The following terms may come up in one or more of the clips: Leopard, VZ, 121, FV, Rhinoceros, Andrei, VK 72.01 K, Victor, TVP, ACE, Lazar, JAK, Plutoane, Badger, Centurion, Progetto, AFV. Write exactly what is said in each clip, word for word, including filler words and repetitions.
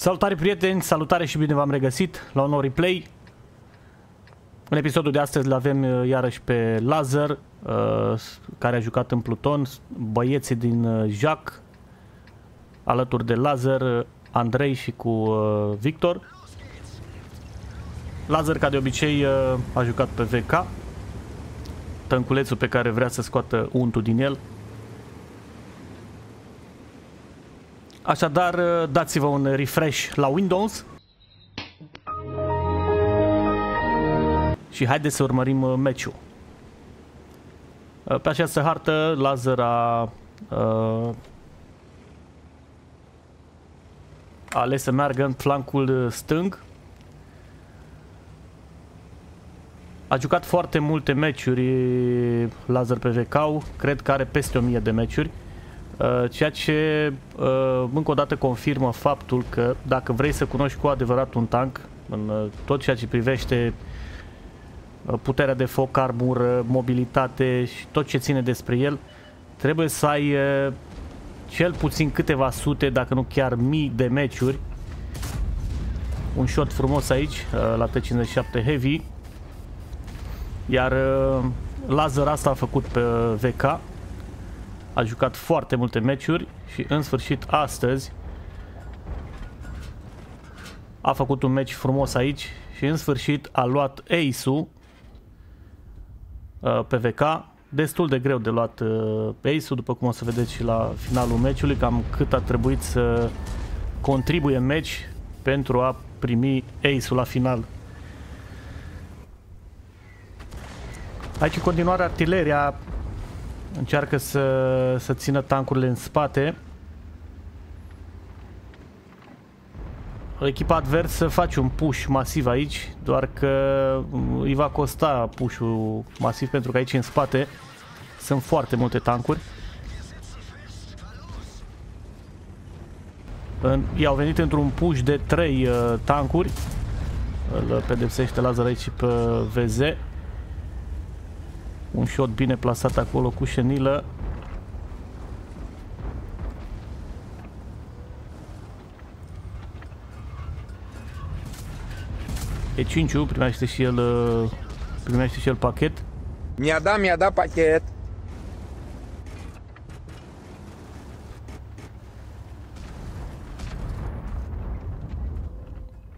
Salutare prieteni, salutare și bine v-am regăsit la un nou replay. În episodul de astăzi l-avem iarăși pe Lazar, care a jucat în Pluton, băieții din JAK, alături de Lazar, Andrei și cu Victor. Lazar, ca de obicei, a jucat pe V K, tânculețul pe care vrea să scoată untul din el. Așadar, dați-vă un refresh la Windows și haideți să urmărim meciul. Pe această hartă, Lazar a, a ales să meargă în flancul stâng. A jucat foarte multe meciuri Lazar pe V K, cred că are peste o mie de meciuri. Ceea ce încă o dată confirmă faptul că dacă vrei să cunoști cu adevărat un tank în tot ceea ce privește puterea de foc, armură, mobilitate și tot ce ține despre el, trebuie să ai cel puțin câteva sute, dacă nu chiar mii de meciuri. Un shot frumos aici la T cincizeci și șapte Heavy, iar Lazar asta a făcut pe V K. A jucat foarte multe meciuri și în sfârșit astăzi a făcut un meci frumos aici și în sfârșit a luat ace-ul pe V K. Destul de greu de luat ace-ul, după cum o să vedeți și la finalul meciului, cam cât a trebuit să contribuie în meci pentru a primi ace-ul la final. Aici în continuare artileria încearcă să, să țină tancurile în spate. Echipa adversă face un push masiv aici, doar că îi va costa push-ul masiv, pentru că aici în spate sunt foarte multe tancuri. I-au venit într-un push de trei uh, tancuri. Îl pedepsește Lazar aici pe V Z. Un shot bine plasat acolo cu șenilă. E cinci-ul primește și el primește și el pachet. Mi-a dat, mi-a dat pachet.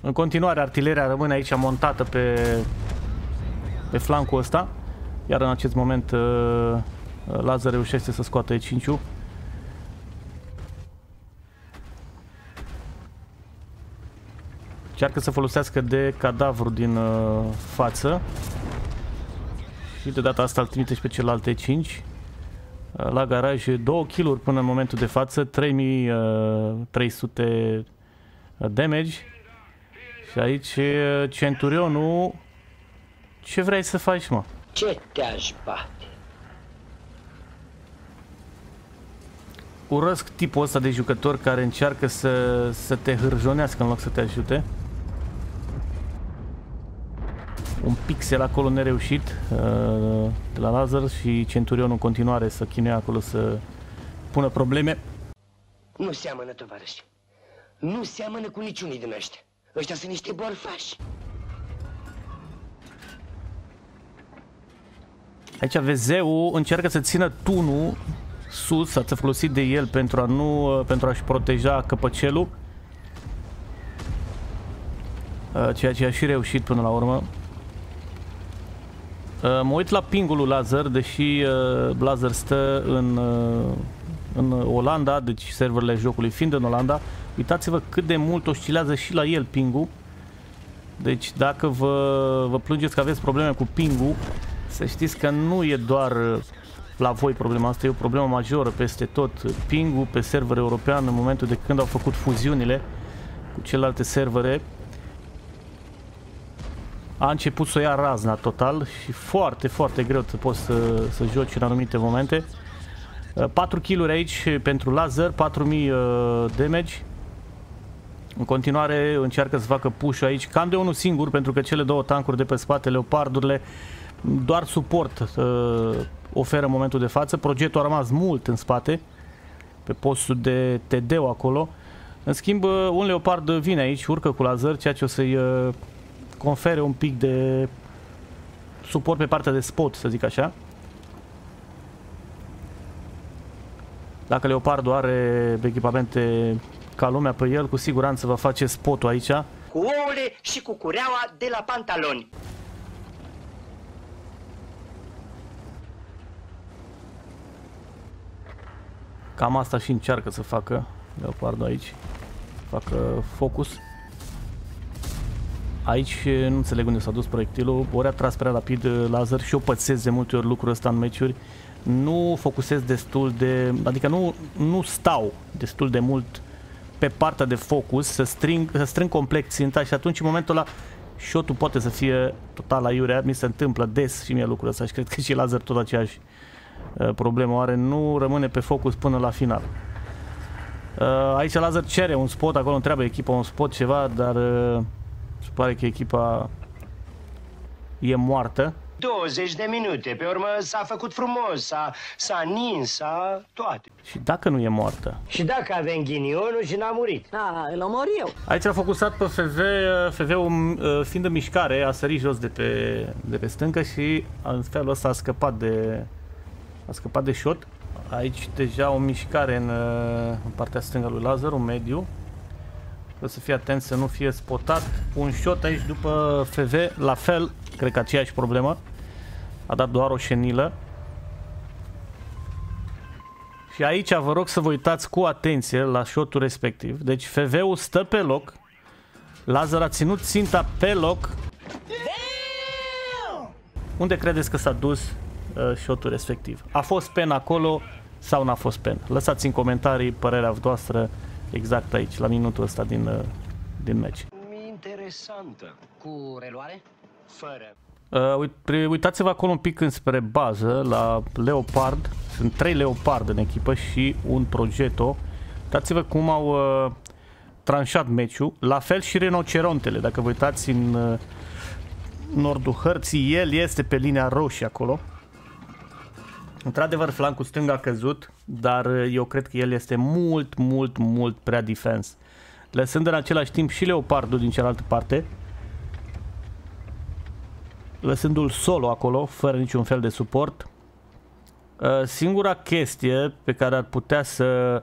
În continuare artileria rămâne aici montată pe pe flancul ăsta. Iar în acest moment Lazar reușește să scoată E cinci-ul. Încearcă să folosească de cadavru din față. Și de data asta îl trimite și pe celălalt E cinci. La garaj două kill-uri până în momentul de față, trei mii trei sute damage. Și aici Centurionul, ce vrei să faci, mă? Ce te-aș bate? Urăsc tipul ăsta de jucător care încearcă să, să te hârjonească în loc să te ajute. Un pixel acolo nereușit de la Lazar și Centurionul în continuare să chinuie acolo să pună probleme. Nu seamănă, tovarăși. Nu seamănă cu niciunii din ăștia. Ăștia sunt niște borfași. Aici V Z-ul încearcă să țină tunul sus, să folosit de el pentru a nu, pentru a-și proteja căpăcelul. Ceea ce a și reușit până la urmă. Mă uit la pingul lui Lazar, deși Lazar stă în, în Olanda, deci serverele jocului fiind în Olanda. Uitați-vă cât de mult oscilează și la el pingul. Deci dacă vă, vă plângeți că aveți probleme cu pingul, să știți că nu e doar la voi problema asta, e o problemă majoră peste tot. Pingul pe server european în momentul de când au făcut fuziunile cu celelalte servere a început să o ia razna total și foarte, foarte greu să poți să, să joci în anumite momente. patru kill-uri aici pentru Lazar, patru mii damage. În continuare încearcă să facă push-ul aici, cam de unul singur, pentru că cele două tancuri de pe spate, leopardurile, doar suport uh, oferă în momentul de față. Progetto a rămas mult în spate pe postul de T D acolo. În schimb, un Leopard vine aici, urcă cu Lazar, ceea ce o să-i confere un pic de suport pe partea de spot, să zic așa. Dacă Leopardul are echipamente ca lumea pe el, cu siguranță va face spotul aici. Cu ouăle și cu cureaua de la pantaloni. Cam asta și încearcă să facă Leopardul aici. Facă focus. Aici nu înțeleg unde s-a dus proiectilul. Ori a tras prea rapid Lazar și eu pățesc de multe ori lucrul ăsta în meciuri. Nu focusez destul de... Adică nu, nu stau destul de mult pe partea de focus să strâng, să strâng complex ținta și atunci în momentul ăla shot-ul poate să fie total aiurea. Mi se întâmplă des și mie lucrul ăsta și cred că și Lazar tot aceeași problemă are. Nu rămâne pe focus până la final. Aici Lazar cere un spot, acolo întreabă echipa un spot ceva, dar se pare că echipa e moartă. douăzeci de minute, pe urmă s-a făcut frumos, s-a nins, s-a toate. Și dacă nu e moartă? Și dacă avem ghinionul și n-a murit? Da, îl omor eu. Aici l-a focusat pe F V, F V-ul fiind în mișcare, a sărit jos de pe, de pe stâncă și în felul ăsta a scăpat de, a scăpat de shot. Aici deja o mișcare în, în partea stângă lui Lazar, un mediu. Trebuie să fii atent să nu fie spotat. Un shot aici după F V, la fel, cred că aceeași problemă. A dat doar o șenilă. Și aici vă rog să vă uitați cu atenție la shotul respectiv. Deci F V-ul stă pe loc. Lazar a ținut ținta pe loc. Unde credeți că s-a dus uh, shotul respectiv? A fost pen acolo sau n-a fost pen? Lăsați în comentarii părerea voastră exact aici, la minutul ăsta din, uh, din meci. Interesantă. Cu reluare? Fără. Uh, uitați-vă acolo un pic înspre bază la Leopard. Sunt trei Leopard în echipă și un Progetto. Uitați-vă cum au uh, tranșat meciul. La fel și rinocerontele. Dacă vă uitați în uh, nordul hărții, el este pe linia roșie acolo. Într-adevăr, flancul stâng a căzut, dar eu cred că el este mult, mult, mult prea defense, lăsând în același timp și Leopardul din cealaltă parte, lăsându-l solo acolo, fără niciun fel de suport. Singura chestie pe care ar putea să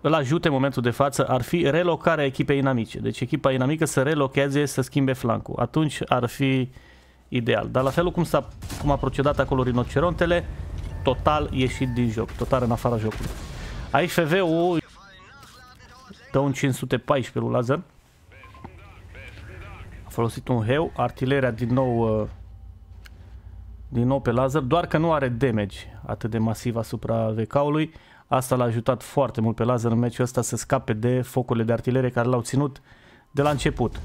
îl ajute în momentul de față ar fi relocarea echipei inamice. Deci echipa inamică să relocheze, să schimbe flancul. Atunci ar fi ideal. Dar la felul cum, s-a, cum a procedat acolo rinocerontele, total ieșit din joc, total în afara jocului. Aici F V-ul dă un cinci sute paisprezece lui Lazar. Folosit un heu, artileria din nou din nou pe Lazar, doar că nu are damage atât de masiv asupra V K-ului. Asta l-a ajutat foarte mult pe Lazar în meciul ăsta să scape de focurile de artilerie care l-au ținut de la început.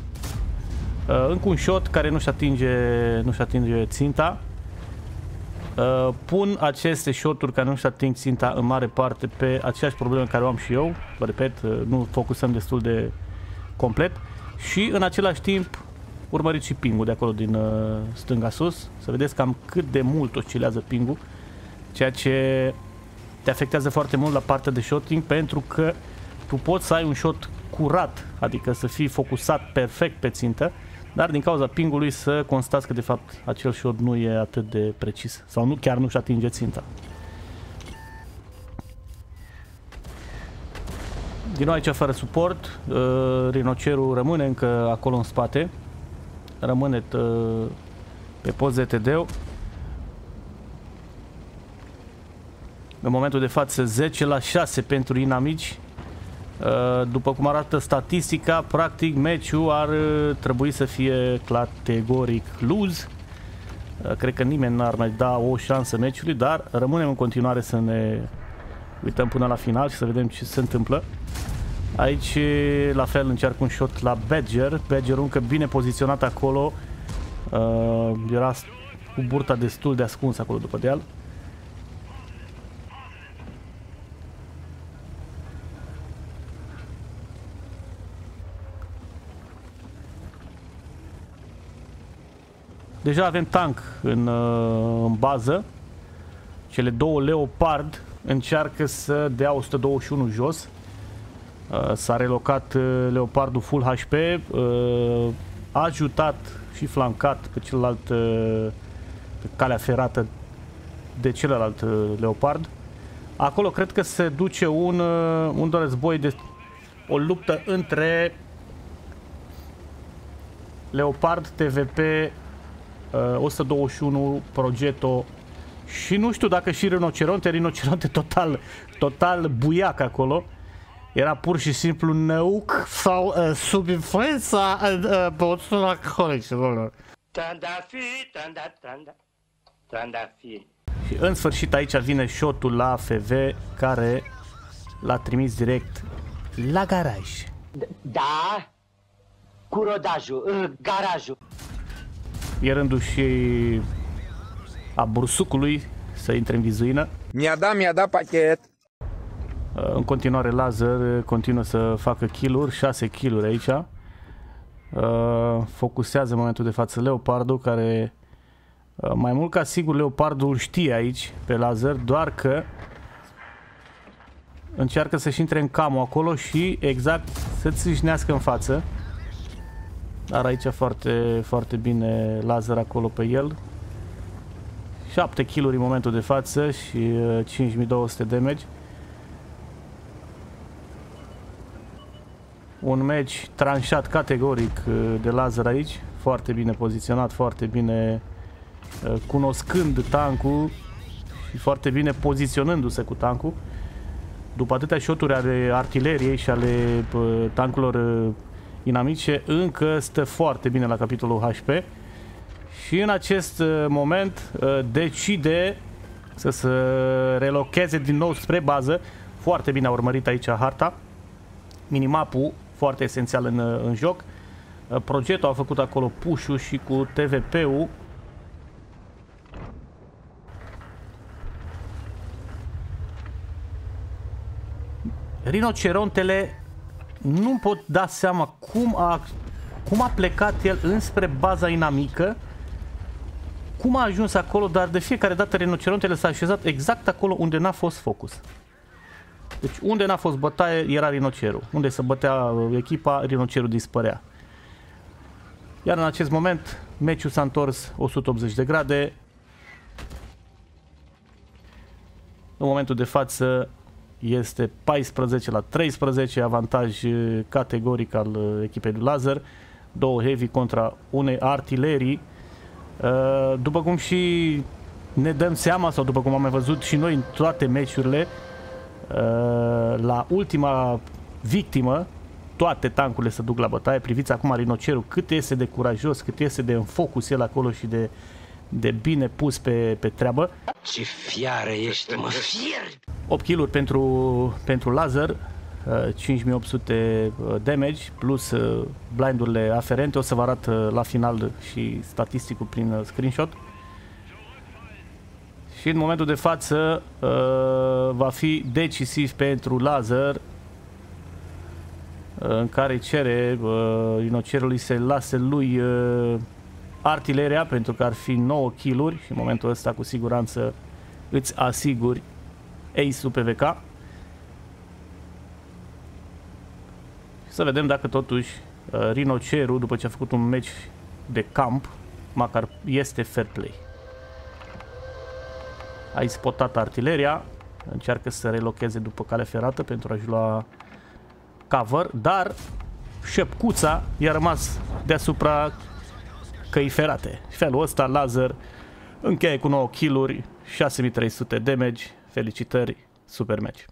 Încă un shot care nu-și atinge, nu-și atinge ținta. Pun aceste shoturi care nu-și ating ținta în mare parte pe aceeași problemă care o am și eu. Vă repet, nu focusăm destul de complet și în același timp urmăriți și pingul de acolo din uh, stânga sus, să vedeți cam cât de mult oscilează pingul, ceea ce te afectează foarte mult la partea de shooting, pentru că tu poți să ai un shot curat, adică să fii focusat perfect pe țintă, dar din cauza pingului să constați că de fapt acel shot nu e atât de precis sau nu chiar nu-și atinge ținta. Din nou aici fără suport, uh, rinocerul rămâne încă acolo în spate. Rămâne pe post de T D-ul. În momentul de față zece la șase pentru inamici. După cum arată statistica, practic meciul ar trebui să fie categoric lose. Cred că nimeni n-ar mai da o șansă meciului, dar rămânem în continuare să ne uităm până la final și să vedem ce se întâmplă. Aici la fel încearcă un shot la Badger. Badger încă bine poziționat acolo. uh, Era cu burta destul de ascuns acolo după deal. Deja avem tank în, uh, în bază. Cele două Leopard încearcă să dea o sută douăzeci și unu jos. S-a relocat Leopardul full H P, a ajutat și flancat pe celălalt, pe calea ferată de celălalt Leopard. Acolo cred că se duce un, un război, de, o luptă între Leopard, T V P, o sută douăzeci și unu, Progetto și nu știu dacă și Rinoceronte, Rinoceronte total, total buiac acolo. Era pur și simplu neuc sau uh, sub influența băuturilor uh, alcoolice. Trandafiri, tranda, tranda, trandafiri. Și în sfârșit aici vine shotul la A F V care l-a trimis direct la garaj. Da, cu rodajul, uh, garajul. E rândul și a bursucului să intre în vizuină. Mi-a dat, mi-a dat pachet. În continuare Lazar continuă să facă kill-uri, șase kill-uri aici. Focusează în momentul de față Leopardul, care mai mult ca sigur Leopardul știe aici pe Lazar, doar că încearcă să-și intre în camul acolo și exact să-ți țâșnească în față. Dar aici foarte, foarte bine Lazar acolo pe el. șapte kill-uri în momentul de față și cinci mii două sute damage. Un meci tranșat categoric de Lazar aici, foarte bine poziționat, foarte bine cunoscând tancul și foarte bine poziționându-se cu tancul. După atâtea shoturi ale artileriei și ale tancurilor inamice, încă stă foarte bine la capitolul H P și în acest moment decide să se relocheze din nou spre bază. Foarte bine a urmărit aici harta, minimapul foarte esențial în, în joc. Progetto a făcut acolo push-ul și cu T V P-ul. Rinocerontele nu pot da seama cum a, cum a plecat el înspre baza inamică, cum a ajuns acolo, dar de fiecare dată Rinocerontele s-a așezat exact acolo unde n-a fost focus. Deci unde n-a fost bătaie era Rinocerul. Unde se bătea echipa, Rinocerul dispărea. Iar în acest moment meciul s-a întors o sută optzeci de grade. În momentul de față este paisprezece la treisprezece, avantaj categoric al echipei lui Lazar. Două heavy contra unei artilerii. După cum și ne dăm seama, sau după cum am mai văzut și noi în toate meciurile, la ultima victimă toate tancurile se duc la bătaie. Priviți acum Rinocerul cât este de curajos, cât este de în focus el acolo și de, de bine pus pe, pe treabă. Ce fiară ești, mă, fier! opt kill-uri pentru, pentru Lazar, cinci mii opt sute damage plus blindurile aferente. O să vă arăt la final și statisticul prin screenshot. Și în momentul de față uh, va fi decisiv pentru Lazar, uh, în care cere uh, Rinocerului să lase lui uh, artileria, pentru că ar fi nouă kill-uri și în momentul ăsta cu siguranță îți asiguri ace-ul pe V K. Și să vedem dacă totuși uh, Rinocerul, după ce a făcut un meci de camp, măcar este fair play. Ai spotat artileria, încearcă să relocheze după calea ferată pentru a-și lua cover, dar șepcuța i-a rămas deasupra căi ferate. Felul ăsta Lazar încheie cu nouă kill-uri, șase mii trei sute damage, felicitări, super match.